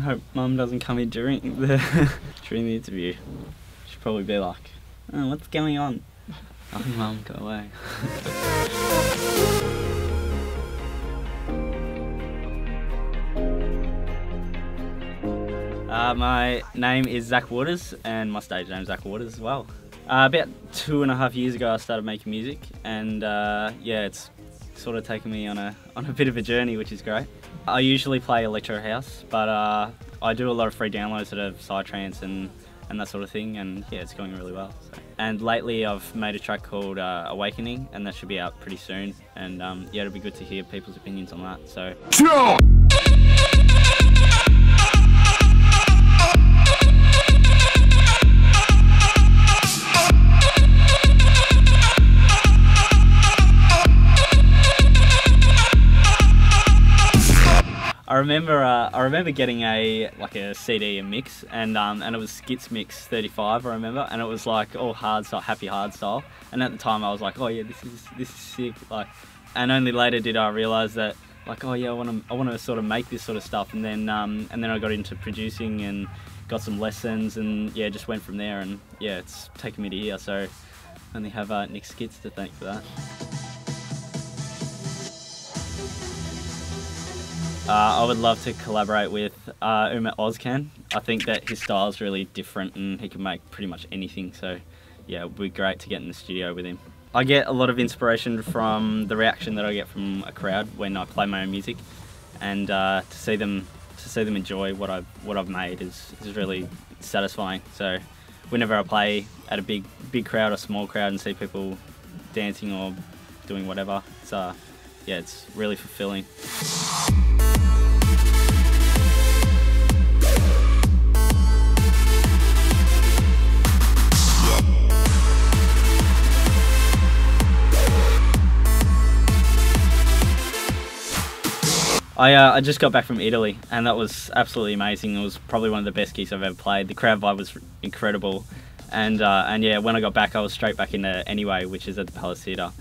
Hope Mum doesn't come in during the interview. She'll probably be like, oh, what's going on? Oh, Mum, go away. My name is Zac Waters, and my stage name is Zac Waters as well. About 2.5 years ago I started making music, and yeah, it's sort of taken me on a bit of a journey, which is great. I usually play electro house, but I do a lot of free downloads that are psytrance and that sort of thing, and yeah, it's going really well. So. And lately I've made a track called Awakening, and that should be out pretty soon, and yeah, it'll be good to hear people's opinions on that, so. No! I remember getting a CD and mix, and it was Skitmix 35. I remember, and it was like all hard style, happy hard style. And at the time, I was like, oh yeah, this is sick. Like, and only later did I realise that, like, oh yeah, I want to sort of make this sort of stuff. And then I got into producing and got some lessons, and yeah, just went from there. And yeah, it's taken me to here. So, I only have Nick Skitz to thank for that. I would love to collaborate with Ummet Ozcan. I think that his style is really different and he can make pretty much anything, so yeah, it would be great to get in the studio with him. I get a lot of inspiration from the reaction that I get from a crowd when I play my own music, and to see them enjoy what I've made is really satisfying. So whenever I play at a big crowd or small crowd and see people dancing or doing whatever, it's yeah, it's really fulfilling. I just got back from Italy, and that was absolutely amazing. It was probably one of the best gigs I've ever played. The crowd vibe was incredible, and yeah, when I got back, I was straight back into Anyway, which is at the Palace Theatre,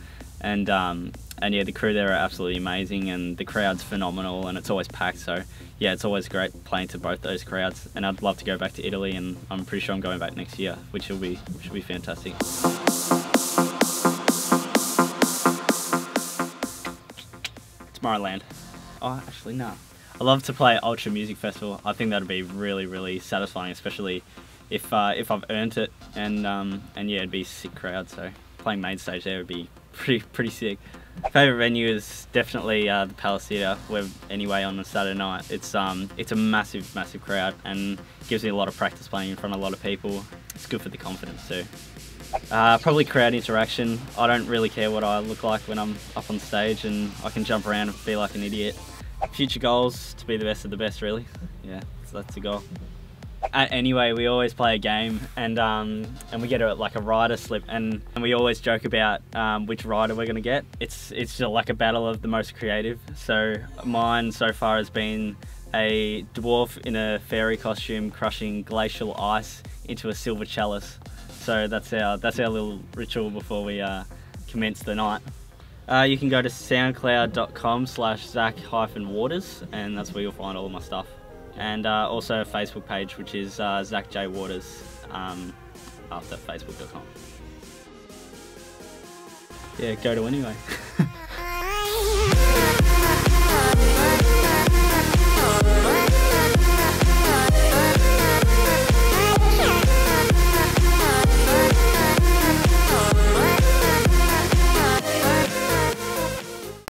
and yeah, the crew there are absolutely amazing, and the crowd's phenomenal, and it's always packed. So yeah, it's always great playing to both those crowds, and I'd love to go back to Italy, and I'm pretty sure I'm going back next year, which will be fantastic. Tomorrowland. Oh, actually, no. I love to play Ultra Music Festival. I think that'd be really, really satisfying, especially if I've earned it. And yeah, it'd be a sick crowd. So playing main stage there would be pretty sick. Favorite venue is definitely the Palace Theatre. Anyway, on a Saturday night, it's a massive crowd, and gives me a lot of practice playing in front of a lot of people. It's good for the confidence too. Probably crowd interaction. I don't really care what I look like when I'm up on stage, and I can jump around and be like an idiot. Future goals, to be the best of the best, really. Yeah, so that's the goal. Anyway, we always play a game, and we get a rider slip, and we always joke about which rider we're gonna get. It's just like a battle of the most creative. So mine so far has been a dwarf in a fairy costume crushing glacial ice into a silver chalice. So that's our little ritual before we commence the night. You can go to soundcloud.com/Zac-Waters, and that's where you'll find all of my stuff. And also a Facebook page, which is Zac J Waters after facebook.com. Yeah, go to Anyway.